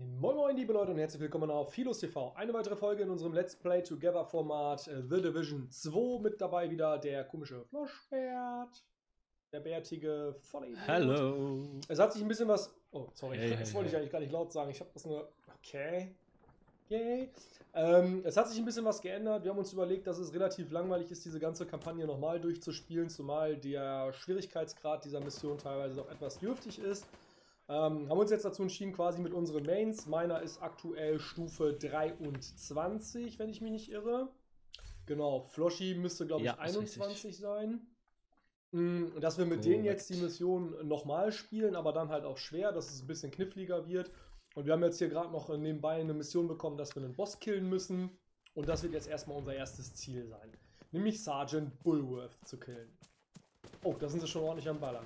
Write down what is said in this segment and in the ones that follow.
Moin Moin liebe Leute und herzlich willkommen auf HiLosTV. Eine weitere Folge in unserem Let's Play Together Format The Division 2. Mit dabei wieder der komische Floschbert, der bärtige Vollidiot. Hallo. Es hat sich ein bisschen was... Oh, sorry, hey, das wollte ich eigentlich gar nicht laut sagen. Ich habe das nur... Okay. Yay. Es hat sich ein bisschen was geändert. Wir haben uns überlegt, dass es relativ langweilig ist, diese ganze Kampagne nochmal durchzuspielen, zumal der Schwierigkeitsgrad dieser Mission teilweise noch etwas dürftig ist. Haben uns jetzt dazu entschieden, quasi mit unseren Mains. Meiner ist aktuell Stufe 23, wenn ich mich nicht irre. Genau, Floschi müsste, glaube ich, ja, 21 sein. Dass wir mit denen jetzt die Mission nochmal spielen, aber dann halt auch schwer, dass es ein bisschen kniffliger wird. Und wir haben jetzt hier gerade noch nebenbei eine Mission bekommen, dass wir einen Boss killen müssen. Und das wird jetzt erstmal unser erstes Ziel sein. Nämlich Sergeant Bulworth zu killen. Oh, da sind sie schon ordentlich am Ballern.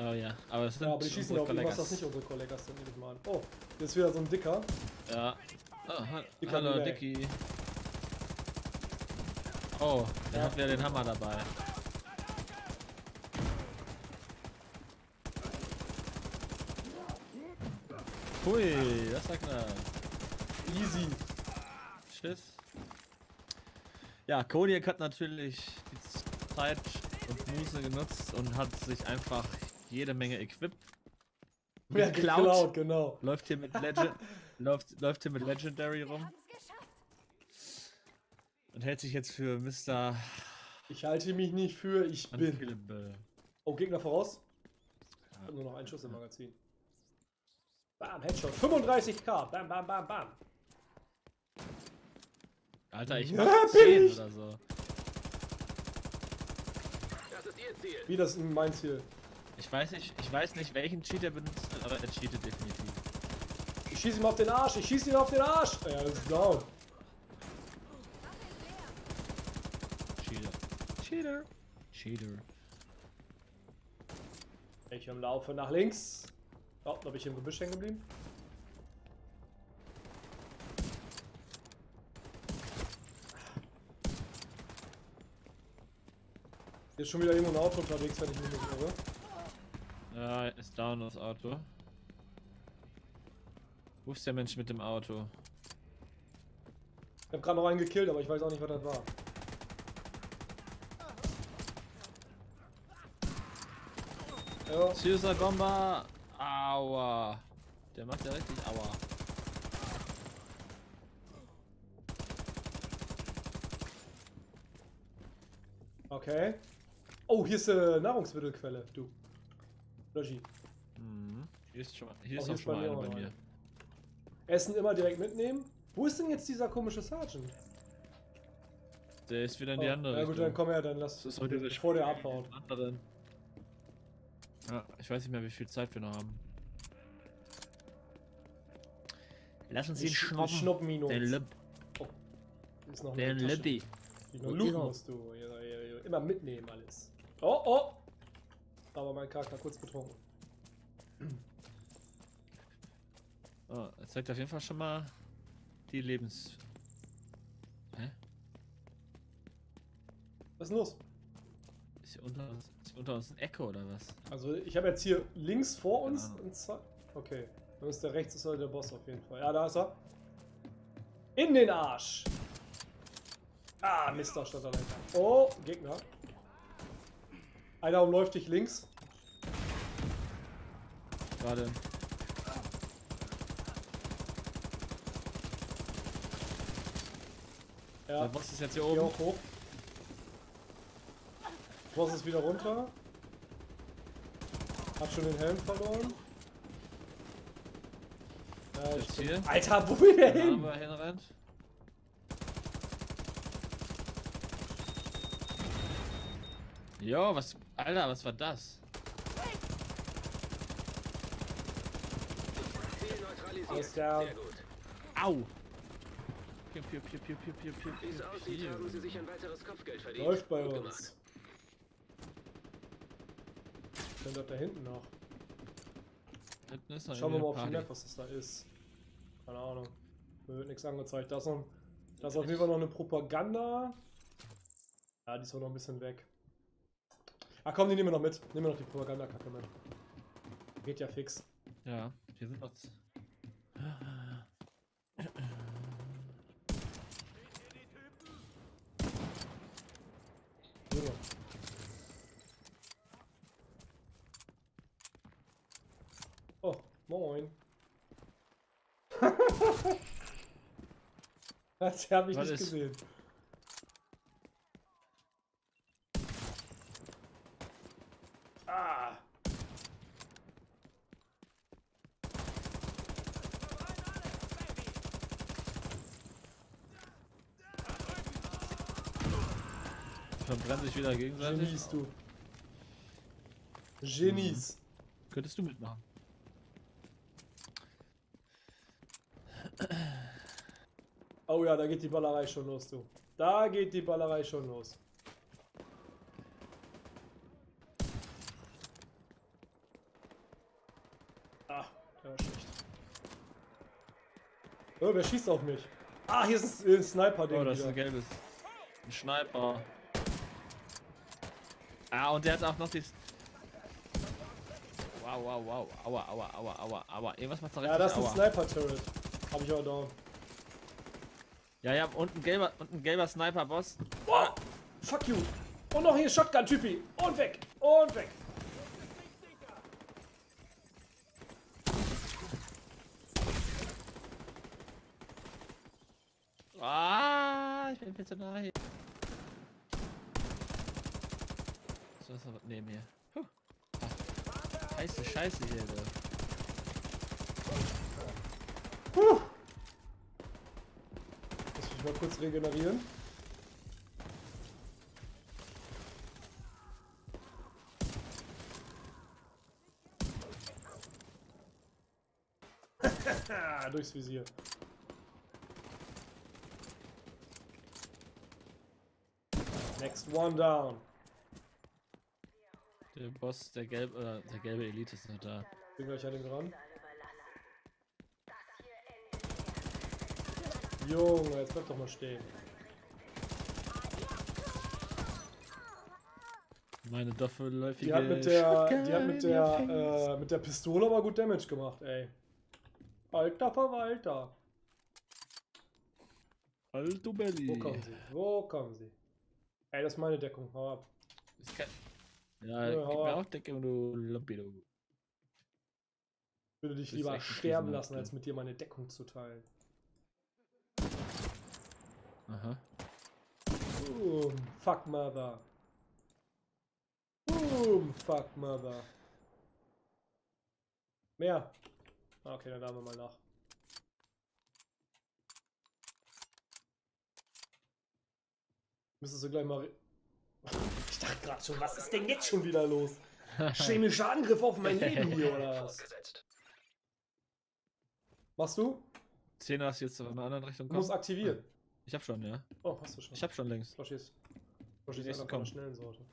Oh ja, aber das sind ja, aber die schießen auf irgendwas, das nicht unsere Kollegas sind, nehme ich mal an. Oh, jetzt ist wieder so ein Dicker. Ja. Oh, hallo, Dicky. Oh, der hat wieder den Hammer dabei. Hui, das sagt man. Easy. Tschüss. Ja, Kodiak hat natürlich die Zeit und Muße genutzt und hat sich einfach jede Menge Equip geklaut, genau. Läuft hier mit Legend, läuft hier mit Legendary rum und hält sich jetzt für Mr. Ich halte mich nicht für, ich bin. Oh, Gegner voraus. Ich hab nur noch einen Schuss im Magazin. Bam, Headshot, 35.000, bam, bam, bam, bam. Alter, ich mach 10 oder so. Das ist ihr Ziel. Wie, das ist mein Ziel? Ich weiß nicht, welchen Cheat er benutzt, aber er cheatet definitiv. Ich schieße ihm auf den Arsch, ich schieße ihm auf den Arsch! Ja, das ist down. Cheater. Cheater. Cheater. Ich am Laufe nach links. Oh, da bin ich im Gebüsch hängen geblieben. Hier ist schon wieder irgendwo ein Auto unterwegs, wenn ich mich nicht irre. Ja, ist down das Auto. Wo ist der Mensch mit dem Auto? Ich hab gerade noch einen gekillt, aber ich weiß auch nicht, was das war. Ja. Suicide Bomber! Aua! Der macht ja richtig Aua. Okay. Oh, hier ist eine Nahrungsmittelquelle, du. Logi. Mhm. Hier ist schon mal einer bei mir. Essen immer direkt mitnehmen. Wo ist denn jetzt dieser komische Sergeant? Der ist wieder in die andere. Ja gut, dann komm her, dann lass es bevor der abhaut. Ja, ich weiß nicht mehr, wie viel Zeit wir noch haben. Lass uns ihn schnuppen. Der Lüb. Oh. Ist noch der Lübbi. Loot musst du immer mitnehmen alles. Oh, oh! Aber mein Charakter kurz betrunken. Oh, das zeigt auf jeden Fall schon mal die Lebens... Hä? Was ist los? Ist hier unter uns ein Echo oder was? Also ich habe jetzt hier links vor uns... Okay, dann ist der rechts ist halt der Boss auf jeden Fall. Ja, da ist er. In den Arsch! Ah, Mist, da stand er dahinter. Oh, Gegner. Einer umläuft dich links. Gerade. Ja. Der Boss ist jetzt hier oben. Hier auch hoch. Boss ist wieder runter. Hab schon den Helm verloren. Jetzt hier. Alter, wo will der hin? Da haben wir hinrennt. Jo, was... Alter, was war das? Alles klar. Au! Piu, piu, piu, piu, piu, piu, piu, piu, piu. Haben Sie sich ein weiteres Kopfgeld verdient. Läuft bei uns. Dann dort da hinten noch. Schauen wir mal auf die Map, was das da ist. Keine Ahnung. Mir wird nichts angezeigt. Da ist auf jeden Fall noch eine Propaganda. Ja, die ist auch noch ein bisschen weg. Ah komm, die nehmen wir noch mit. Nehmen wir noch die Propagandakacke mit. Geht ja fix. Ja, hier sind noch... Oh, moin. Das habe ich was nicht ist? Gesehen. Ah! Verbrennt sich wieder gegenseitig. Genies, du. Genies. Mhm. Könntest du mitmachen. Oh ja, da geht die Ballerei schon los, du. Da geht die Ballerei schon los. Ah, der war schlecht. Oh, wer schießt auf mich? Ah, hier ist ein Sniper-Ding. Oh, das ist ein gelbes. Ein Sniper. Ah, und der hat auch noch dieses... Wow, wow, wow. Aua, aua, aua, aua, aua. Irgendwas macht da richtig. Ja, das ist ein Sniper-Turret. Hab ich auch down. Ja, ja, und ein gelber Sniper-Boss. Oh, fuck you. Und noch hier Shotgun-Typi. Und weg. Und weg. Ah, ich bin viel zu nah hier. So ist noch was neben mir. Puh. Ach, scheiße, scheiße hier. Puh. Mal kurz regenerieren. Durchs Visier. Next one down. Der Boss, der gelbe Elite ist noch da. Ich bin gleich an den ran. Junge, jetzt bleib doch mal stehen. Meine doppelläufige die hat mit der Pistole aber gut Damage gemacht, ey. Alter Verwalter. Alter Belly. Wo kommen sie? Wo kommen sie? Ey, das ist meine Deckung, hau ab. Ist kein... Ja, gib mir auch Deckung, du Lumpido. Ich würde dich lieber sterben lassen, als mit dir meine Deckung zu teilen. Aha. Boom, fuck mother. Boom, fuck mother. Mehr. Okay, dann laden wir mal nach. Müsstest du gleich mal... Ich dachte gerade schon, was ist denn jetzt schon wieder los? Chemischer Angriff auf mein Leben hier, oder was? Machst du? 10 hast du jetzt in einer anderen Richtung kommen. Du musst aktivieren. Ich hab schon, ja. Oh, hast du schon. Ich hab schon längst. Flosch ist einer schnellen Sorte.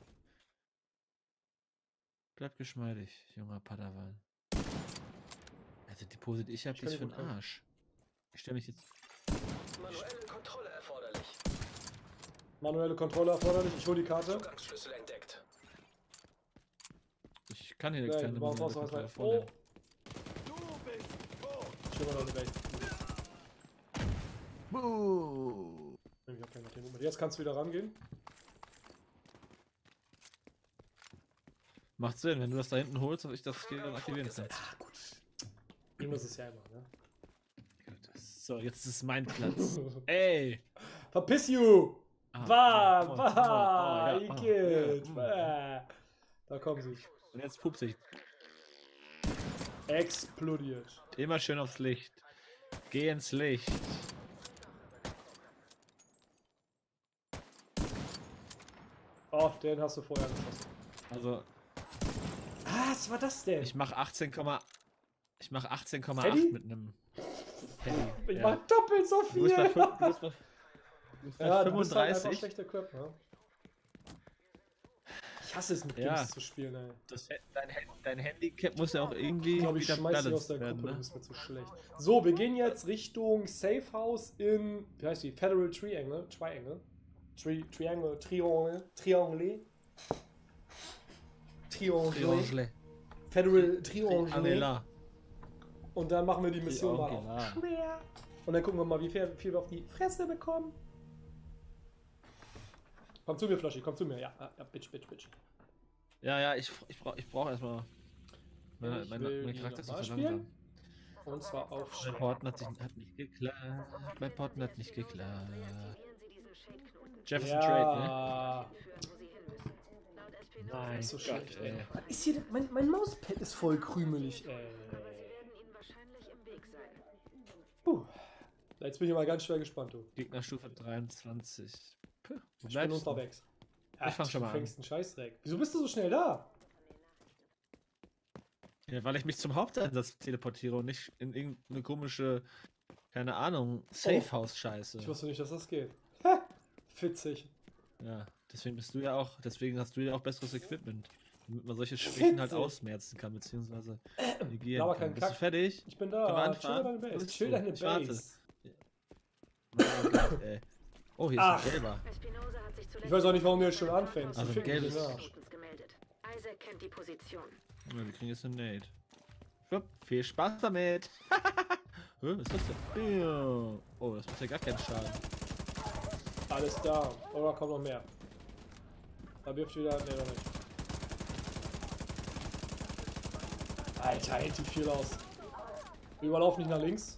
Bleib geschmeidig, junger Padawan. Also die Pose, die ich hab, die ist für den Arsch. Ich stell mich jetzt... Manuelle Kontrolle erforderlich. Manuelle Kontrolle erforderlich, ich hol die Karte. Zugangsschlüssel entdeckt. Ich kann hier nichts mehr. Oh! Du bist tot! Ich hol mal noch eine Welt. Jetzt kannst du wieder rangehen. Macht Sinn, wenn du das da hinten holst, dass ich das hier dann aktivieren kann. Ah, gut. Ich muss es ja immer, ne? So, jetzt ist mein Platz. Ey! Verpiss you! Bah! Da kommen sie. Und jetzt pupst ich. Explodiert. Immer schön aufs Licht. Geh ins Licht. Oh, den hast du vorher geschossen. Also. Ah, was war das denn? Ich mach 18,8 mit einem. Handy. Ich mach doppelt so viel. Du bist halt einfach schlechter Körper. Ich hasse es mit Games zu spielen, ey. Dein Handicap muss ja auch irgendwie. Ich glaube, ich schmeiß dich aus der Gruppe, du bist mir zu schlecht. So, wir gehen jetzt Richtung Safe House in. Wie heißt die? Federal Triangle? Federal Triangle. Und dann machen wir die Mission mal auf schwer. Und dann gucken wir mal, wie viel wir auf die Fresse bekommen. Komm zu mir, Floschi, komm zu mir. Ja, bitch. Ja, ich brauch erstmal... Mein Charakter ist so langsam. Und zwar auf schwer. Mein Porten hat nicht geklappt. Jefferson Trade, ne? Nein, so schlecht, ey. Ist hier, mein Mauspad ist voll krümelig, ey. Puh. Jetzt bin ich mal ganz schwer gespannt, du. Gegnerstufe 23. Puh. Ich bin unterwegs. Ach, ich fang schon mal an. Du fängst einen Scheißdreck. Wieso bist du so schnell da? Ja, weil ich mich zum Haupteinsatz teleportiere und nicht in irgendeine komische, keine Ahnung, Safehouse-Scheiße. Ich wusste nicht, dass das geht. Ha! Witzig. Ja, deswegen bist du ja auch, deswegen hast du ja auch besseres Equipment. Damit man solche Schwächen halt ausmerzen kann, beziehungsweise negieren kann. Bist du fertig? Ich bin da. Kann man anfangen? Chill deine Base. Oh Gott, ey. Oh, hier ist ein gelber. Ich weiß auch nicht, warum du jetzt schon anfängst. Also gelbes. Isaac kennt die Position. Ja, wir kriegen jetzt eine Nate. Schwupp, viel Spaß damit. Was ist das denn? Oh, das macht ja gar keinen Schaden. Alles da. Oh, da kommt noch mehr. Da wirft wieder... Nee, noch nicht. Alter, hält die viel aus. Wir überlaufen nicht nach links.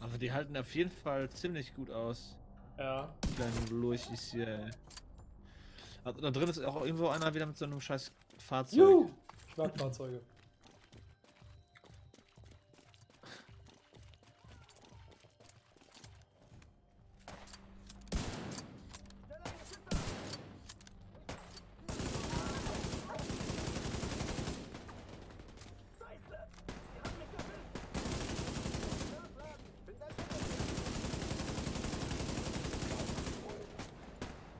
Also die halten auf jeden Fall ziemlich gut aus. Ja. Die kleinen Lurchis hier. Also da drin ist auch irgendwo einer wieder mit so einem scheiß Fahrzeug. Juhu! Ich mag Fahrzeuge.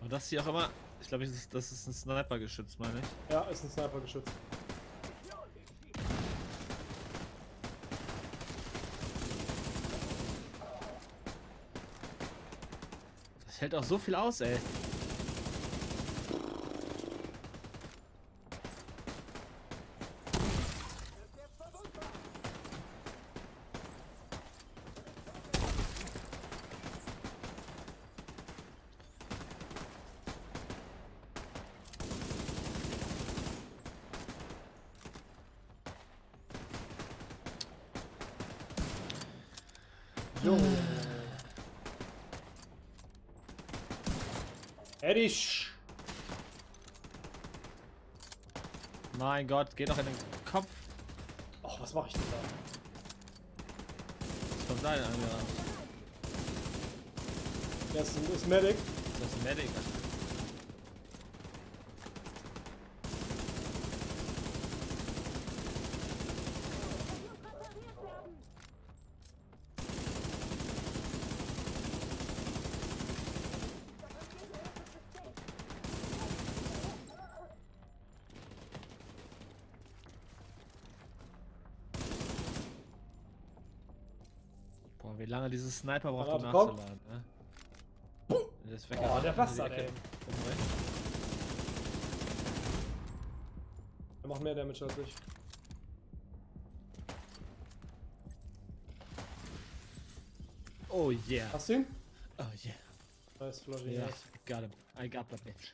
Das hier auch immer. Ich glaube, das ist ein Sniper-Geschütz, meine ich. Ja, ist ein Sniper-Geschütz. Das hält auch so viel aus, ey. Eddich! Mein Gott, geht doch in den Kopf! Och, was mache ich denn da? Das kommt dein angerannt. Das ist Medic. Das ist Medic. Wie lange dieses Sniper braucht, um nachzuladen, ne? Das weg, oh, der Bastard, ey. Er macht mehr Damage als ich. Oh yeah. Hast du ihn? Oh yeah. Nice, Floschi. Yeah. Got him. I got that bitch.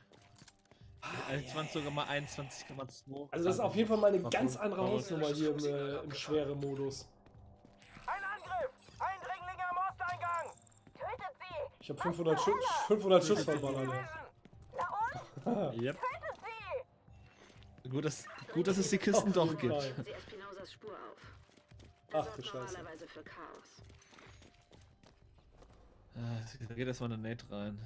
Sogar mal 21,2. Also das ist auf jeden Fall mal eine ganz andere Hausnummer hier im schweren Modus. Ich hab 500 Schuss verballert, Alter. Yep. Gut, dass es die Kisten doch gibt. Ach du Scheiße. Da geht erstmal eine Nate rein.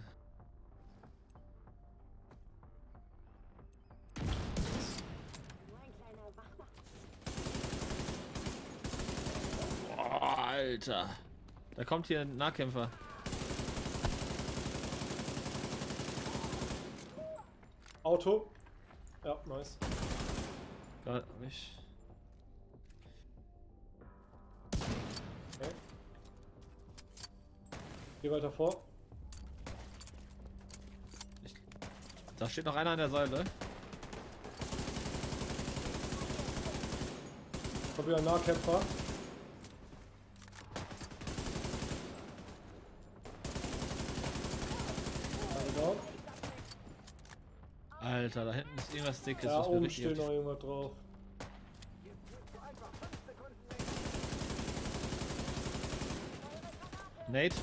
Boah, Alter. Da kommt hier ein Nahkämpfer. Auto. Ja, nice. Gar nicht. Okay. Geh weiter vor. Da steht noch einer an der Säule. Ich hab wieder einen Nahkämpfer. Alter, da hinten ist irgendwas Dickes. Da ja, oben steht noch jemand drauf. Nate.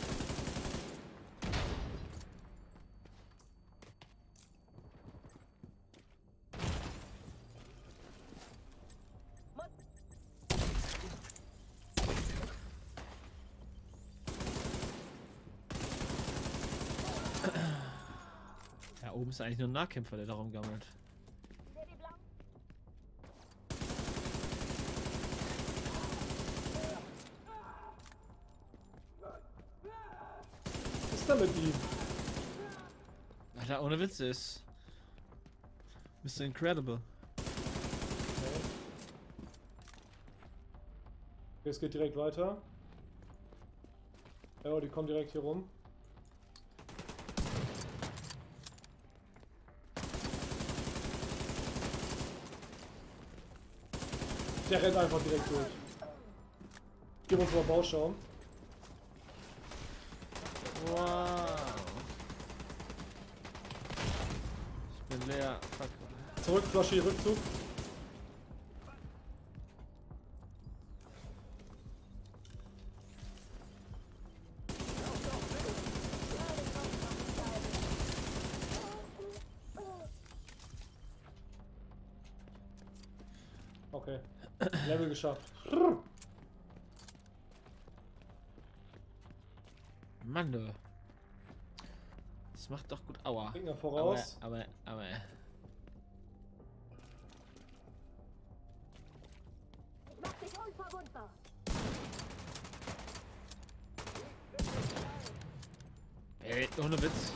Oben ist eigentlich nur ein Nahkämpfer, der da rumgammelt. Was ist da mit ihm? Alter, ohne Witz ist. Mr. Incredible. Okay, es geht direkt weiter. Ja, die kommen direkt hier rum. Der rennt einfach direkt durch. Gib uns mal Bauschaum. Wow. Ich bin leer. Fuck. Zurück, Flasche, Rückzug. Okay. Level geschafft. Mann, du. Das macht doch gut. Aua. Finger voraus. Aber. Mach dich unverwundbar. Ey, ohne Witz.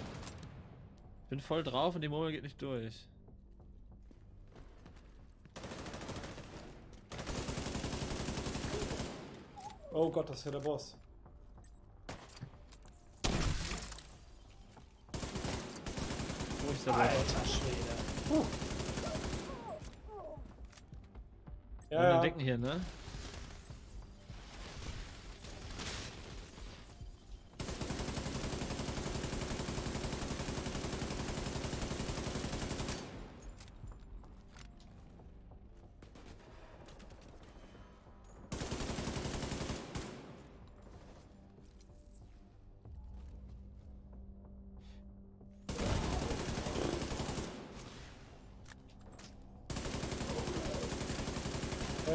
Ich bin voll drauf und die Murmel geht nicht durch. Oh Gott, das ist ja der Boss. Wo ist der Boss? Alter Schwede. Puh. Ja, wir entdecken hier, ne?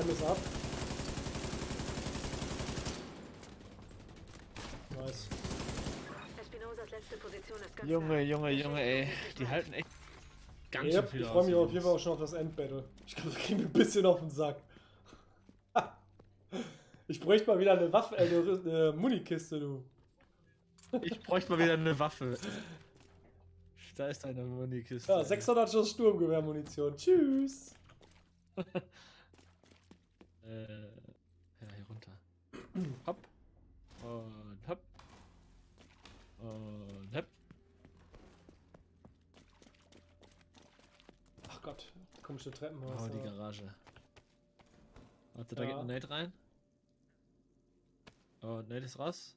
Ist ab. Nice. Junge, ey. Die halten echt ganz schön viel aus. Ich freue mich auf jeden Fall auch schon auf das Endbattle. Ich glaube, das kriegt mir ein bisschen auf den Sack. Ich bräuchte mal wieder eine Waffe, eine Munikiste, du. Ich bräuchte mal wieder eine Waffe. Da ist eine Munikiste. Ja, 600 Schuss Sturmgewehrmunition. Tschüss. Ja, hier runter. Hopp. Und hopp. Und hopp. Ach Gott, komische Treppenhaus. Oh, die Garage. Warte, da geht ein Nate rein. Und Nate ist raus.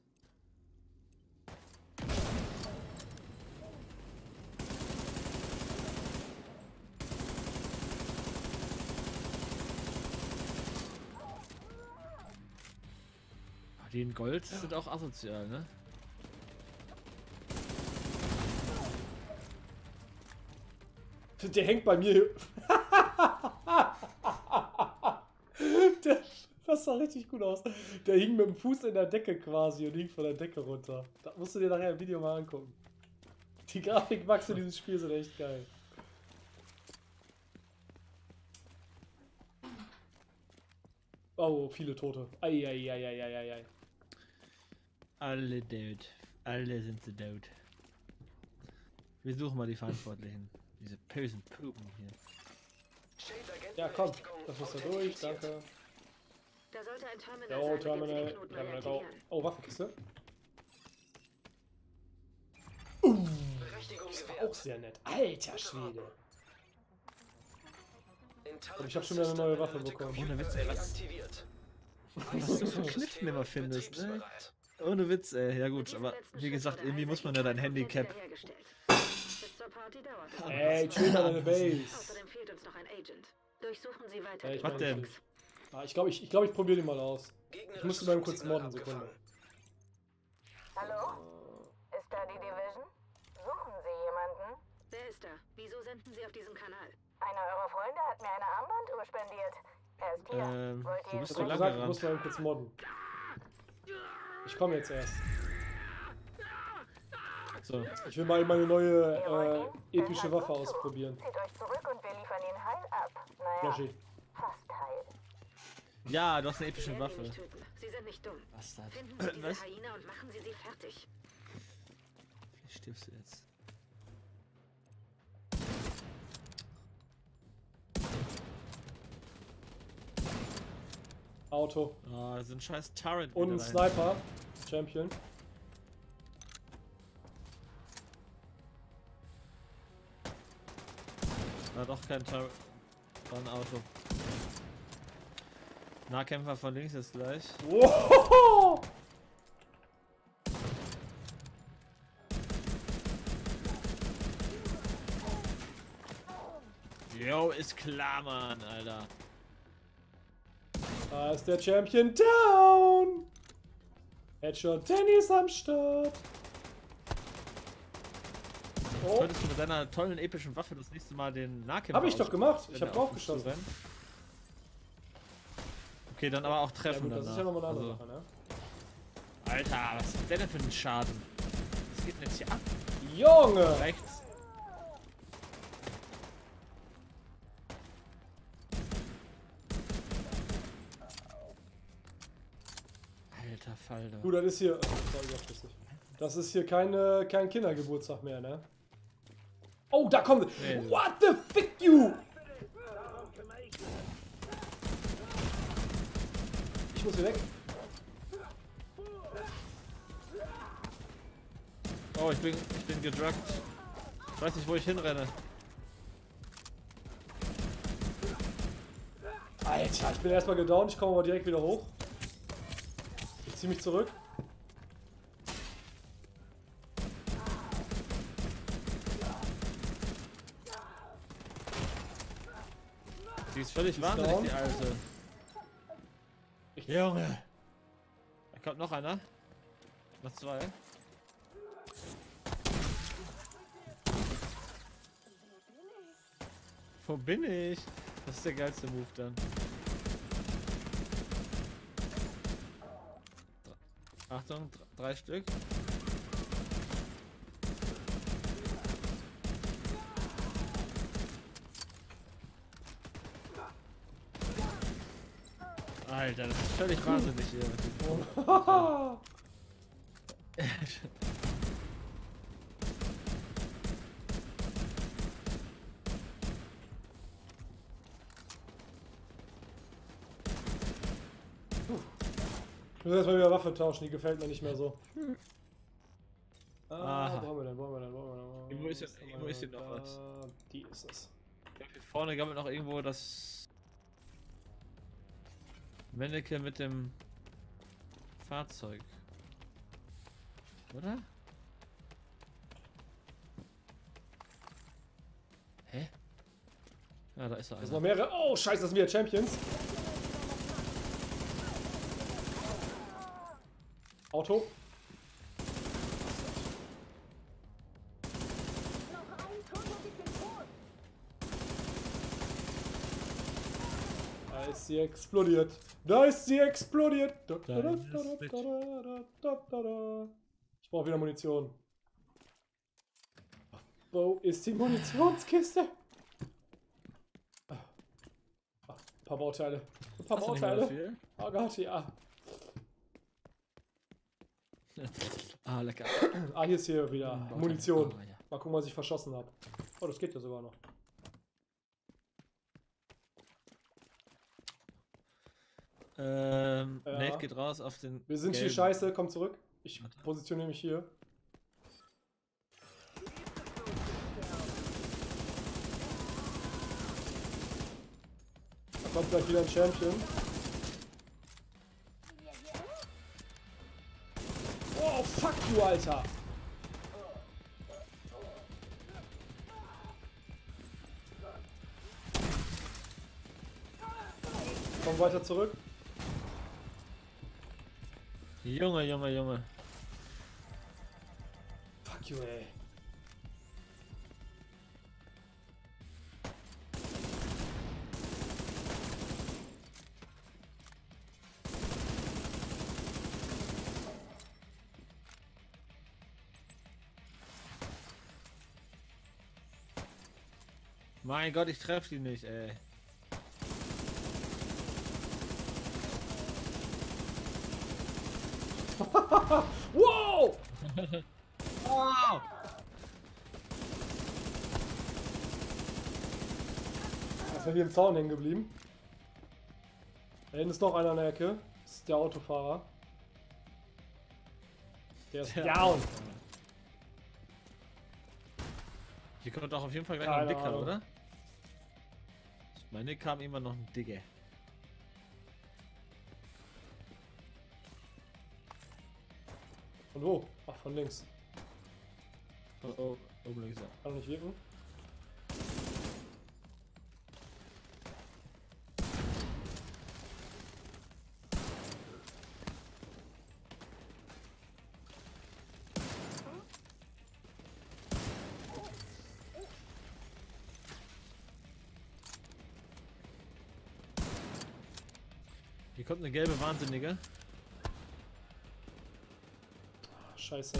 Die in Gold sind auch asozial, ne? Der hängt bei mir. Das sah richtig gut aus. Der hing mit dem Fuß in der Decke quasi und hing von der Decke runter. Das musst du dir nachher im Video mal angucken. Die Grafikmax in diesem Spiel sind echt geil. Oh, viele Tote. Eieieiei. Alle dead. Alle sind sie dead. Wir suchen mal die Verantwortlichen. Diese bösen Pupen hier. Ja, komm. Das muss da durch. Danke. Da sollte ein Terminal sein. Oh, Waffenkiste. Das war auch sehr nett. Alter Schwede. Und ich hab schon wieder eine neue Waffe bekommen. Ohne Witz, ey. Was du für Kniffen immer findest, ne? Ohne Witz, ey. Ja gut, aber wie gesagt, irgendwie muss man ja dein Handicap... Ey, chill mal deine Base. Was denn? Ah, ich glaube, ich probiere den mal aus. Ich musste mal kurz morden, Sekunde. Hallo? Ist da die Division? Suchen Sie jemanden? Wer ist da? Wieso senden Sie auf diesem Kanal? Einer eurer Freunde hat mir eine Armbanduhr spendiert. Er ist hier. Du bist so lange gesagt, ich muss mal kurz modden. Ich komme jetzt erst. So. Ich will mal meine neue epische Waffe ausprobieren. Zieht euch zurück und wir liefern ihn heil ab. Naja, fast heil. Ja, du hast eine epische Waffe. Sie sind nicht dumm. Bastard. Finden Sie diese Hyäne und machen Sie sie fertig. Wie stirbst du jetzt? Auto. Ah, das sind scheiß Turret. Und ein Sniper. Champion. Na doch, kein Turret. War ein Auto. Nahkämpfer von links ist gleich. Wow. Yo, ist klar, Mann, Alter. Da ist der Champion down. Headshot Dennis am Start. Oh. Könntest du mit deiner tollen epischen Waffe das nächste Mal den Nahkämpfer... Hab ich doch gemacht. Ich hab draufgeschossen. Okay, dann aber auch treffen. Ja, gut, das ist ja nochmal eine andere Sache, ne? Alter, was ist denn für ein Schaden? Was geht denn jetzt hier ab? Junge! Rechts. Alter Falter. Gut, das ist hier. Das ist hier kein Kindergeburtstag mehr, ne? Oh, da kommt. Nee. What the fuck, you! Ich muss hier weg. Oh, ich bin gedruckt. Ich weiß nicht, wo ich hinrenne. Alter, ich bin erstmal gedownt, ich komme aber direkt wieder hoch. Ich zieh mich zurück. Die ist völlig wahnsinnig, die Alte. Junge! Da kommt noch einer. Noch zwei. Wo bin ich? Das ist der geilste Move dann. Achtung, drei Stück. Alter, das ist völlig wahnsinnig hier. Oh. Ich muss erstmal wieder Waffe tauschen, die gefällt mir nicht mehr so. Ah, wo haben wir denn? Irgendwo ist hier noch was. Die ist es. Ich glaube, hier vorne gab es noch irgendwo das... Männeke mit dem Fahrzeug. Oder? Hä? Ja, da ist er. Da sind noch mehrere. Oh, scheiße, das sind wieder Champions. Auto. Da ist sie explodiert. Ich brauche wieder Munition. Wo ist die Munitionskiste? Ein paar Bauteile. Oh Gott, ja. Ah, lecker. Ah, hier ist hier wieder Munition. Mal gucken, was ich verschossen habe. Oh, das geht ja sogar noch. Ja. Nate geht raus auf den. Wir sind gelben. Hier scheiße, komm zurück. Ich positioniere mich hier. Kommt gleich wieder ein Champion. Oh, fuck you, Alter! Komm weiter zurück. Junge, Junge, Junge. Fuck you, ey. Mein Gott, ich treffe die nicht, ey. Wow! Wow! Das wäre wie im Zaun hängen geblieben. Da hinten ist noch einer in der Ecke. Das ist der Autofahrer. Der ist down. Hier kommt doch auf jeden Fall gleich noch ein Dicker, oder? Ich meine, kam immer noch ein Digger. Von wo? Ach, von links. Oh, oh, oben links. Kann nicht wirken. Hier kommt eine gelbe Wahnsinnige. Scheiße.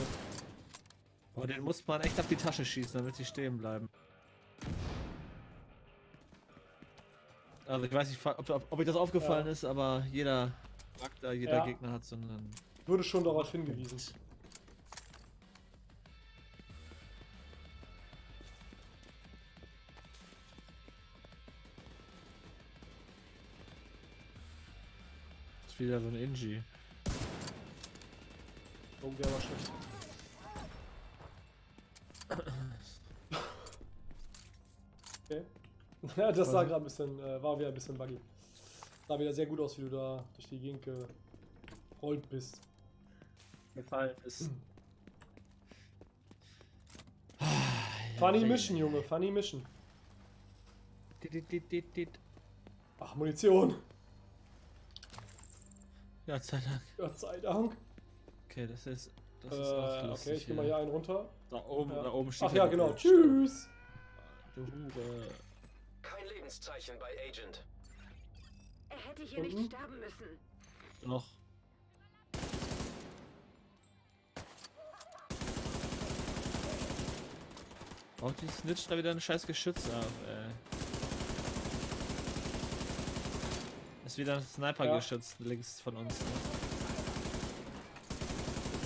Boah, den muss man echt auf die Tasche schießen, damit sie stehen bleiben. Also ich weiß nicht, ob euch das aufgefallen ist, aber jeder Charakter, jeder Gegner hat so einen... Würde schon darauf hingewiesen. Das ist wieder so ein Inji. Oh, der war schlecht. Okay. Ja, das sah gerade ein bisschen, war wieder ein bisschen buggy. Sah wieder sehr gut aus, wie du da durch die Gegend gerollt bist. Gefallen ist. Funny Mission, Junge, funny Mission. Ach, Munition. Gott sei Dank. Gott sei Dank. Okay, das ist auch lustig. Okay, ich nehme mal hier einen runter. Da oben steht. Ach ja, genau. Tschüss! Du Hure. Kein Lebenszeichen bei Agent. Er hätte hier nicht sterben müssen. Noch. Oh, die snitcht da wieder ein scheiß Geschütz ab, ey. Ist wieder ein Sniper-Geschütz links von uns, ne?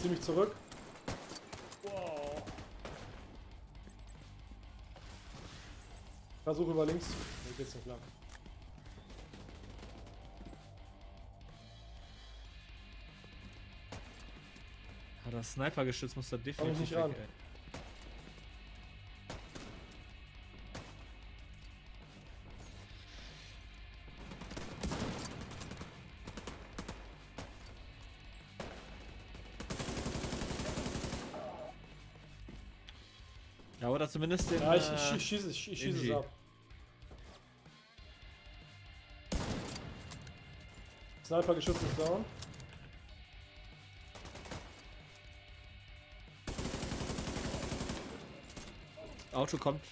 Ziemlich zurück. Wow. Versuch über links. Da geht's nicht lang. Ja, das Sniper-Geschütz muss da definitiv nicht weg, an. Ey. Ja, oder zumindest den. Ja, ich schieße es ab. Sniper-Geschütz ist down. Auto kommt.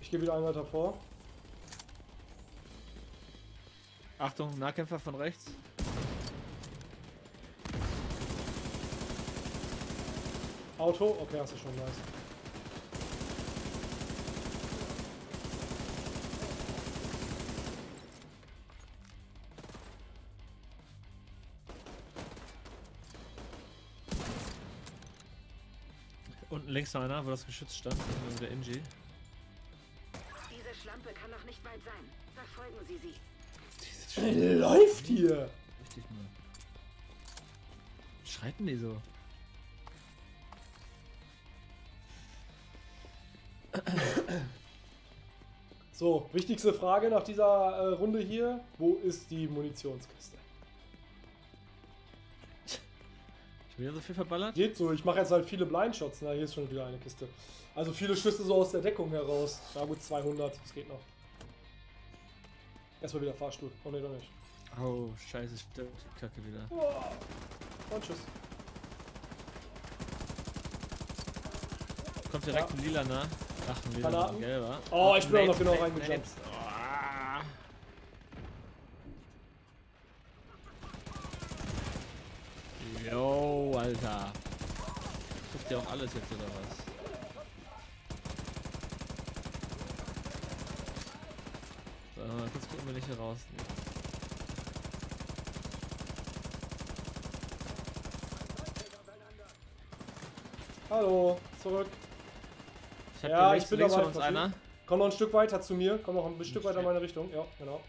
Ich gehe wieder einen weiter vor. Achtung, Nahkämpfer von rechts. Auto? Okay, hast du schon, nice. Unten links noch einer, wo das Geschütz stand, mit der Inji. Diese Schlampe kann noch nicht weit sein. Verfolgen Sie sie. Diese Schnell läuft hier! Richtig mal. Schreiten die so? So, wichtigste Frage nach dieser Runde hier. Wo ist die Munitionskiste? Ich bin ja so viel verballert. Geht so, ich mache jetzt halt viele Blindshots. Na, hier ist schon wieder eine Kiste. Also viele Schüsse so aus der Deckung heraus. Na gut, 200, das geht noch. Erstmal wieder Fahrstuhl. Oh ne, doch nicht. Oh, scheiße, stimmt. Kacke wieder. Oh. Und tschüss. Kommt direkt ein Lila, ne? Ach, ein Lila, ein Gelber. Oh, ich bin auch noch genau reingejumpt. Yo, Alter. Trifft ja auch alles jetzt, oder was? So, mal kurz gucken, wenn ich hier rausnehme. Hallo, zurück. Ich ja, ich bin da mal einer. Komm noch ein Stück weiter zu mir. Komm noch ein Stück weiter in meine Richtung. Ja, genau.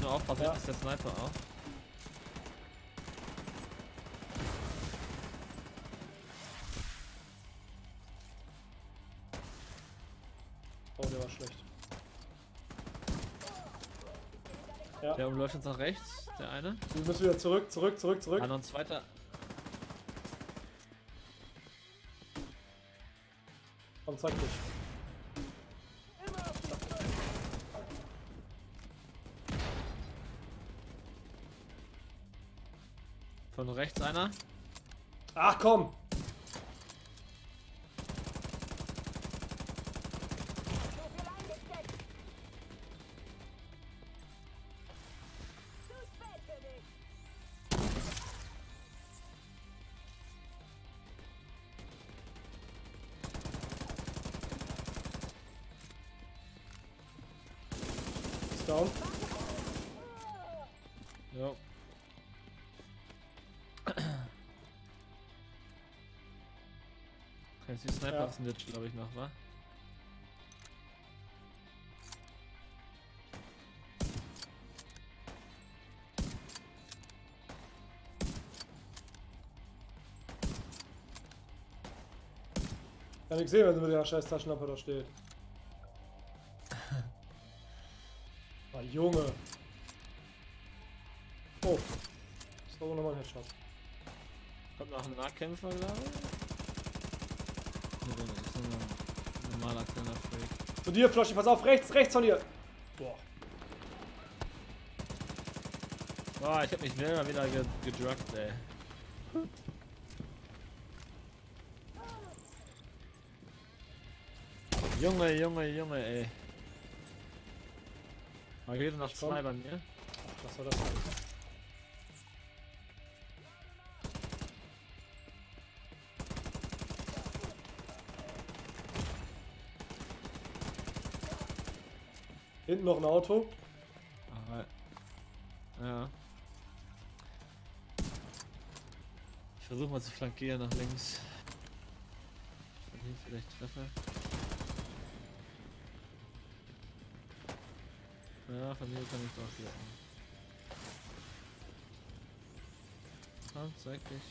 Nur aufpassen, ja. Ist der Sniper auch. Oh, der war schlecht. Ja. Der umläuft uns nach rechts, der eine. Wir müssen wieder zurück, zurück. Ah, noch ein zweiter. Komm, zeig dich. Von rechts einer. Ach komm! Ist down. Ja. Jetzt die Sniper sind jetzt, glaube ich, noch, wa? Kann ich sehen, wenn sie mit der scheiß Taschenlampe da steht. Ah, Junge! Oh! Das war wohl nochmal ein Headshot. Kommt noch ein Nahkämpfer, glaube ich. So ein normaler kleiner Freak. Zu dir, Floschi, pass auf, rechts von dir! Boah. Boah, ich hab mich selber wieder gedruckt, ey. Junge, ey. Man geht noch zwei bei mir. Ach, was soll das denn? Hinten noch ein Auto. Aber, ja. Ich versuche mal zu flankieren nach links. Wenn ich vielleicht treffe. Ja, von hier kann ich drauf gehen. Komm, zeig dich.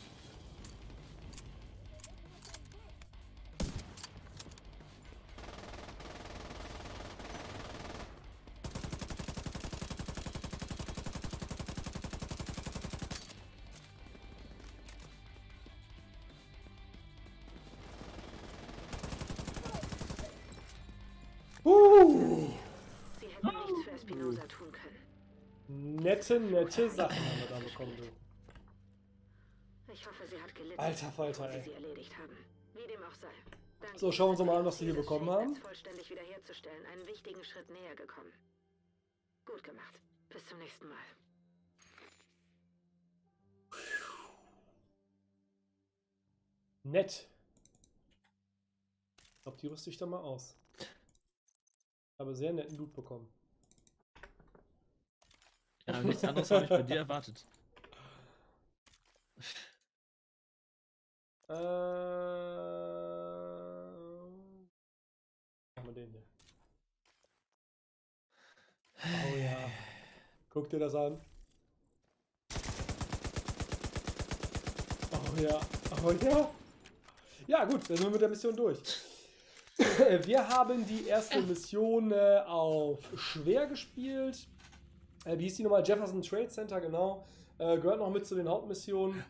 Nette Sachen haben wir da bekommen, du. Ich hoffe, sie hat gelitten. Alter Falter, ey. So, schauen wir uns mal an, was wir hier bekommen haben. Vollständig wiederherzustellen, einen wichtigen Schritt näher gekommen. Gut gemacht. Bis zum nächsten Mal. Nett. Ich glaube, die rüste ich dann mal aus. Aber sehr netten Loot bekommen. Ja, nichts anderes habe ich bei dir erwartet. Blutlinie. Oh ja. Guck dir das an. Oh ja. Oh ja. Ja gut, dann sind wir mit der Mission durch. Wir haben die erste Mission auf schwer gespielt. Wie hieß die nochmal? Jefferson Trade Center, genau. Gehört noch mit zu den Hauptmissionen.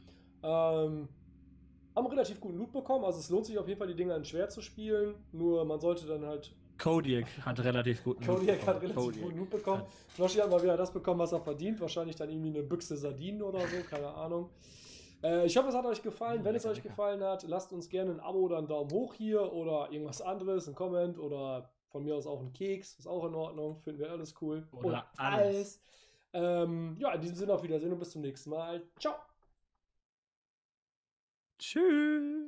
Haben relativ guten Loot bekommen, also es lohnt sich auf jeden Fall, die Dinger in schwer zu spielen. Nur man sollte dann halt... Kodiak hat relativ guten Loot bekommen. Floschi hat mal wieder das bekommen, was er verdient. Wahrscheinlich dann irgendwie eine Büchse Sardinen oder so, keine Ahnung. Ich hoffe, es hat euch gefallen. Wenn es euch gefallen hat, lasst uns gerne ein Abo oder einen Daumen hoch hier oder irgendwas anderes, einen Comment oder von mir aus auch einen Keks. Ist auch in Ordnung, finden wir alles cool. Oder alles. Ja, in diesem Sinne auf Wiedersehen und bis zum nächsten Mal. Ciao. Tschüss.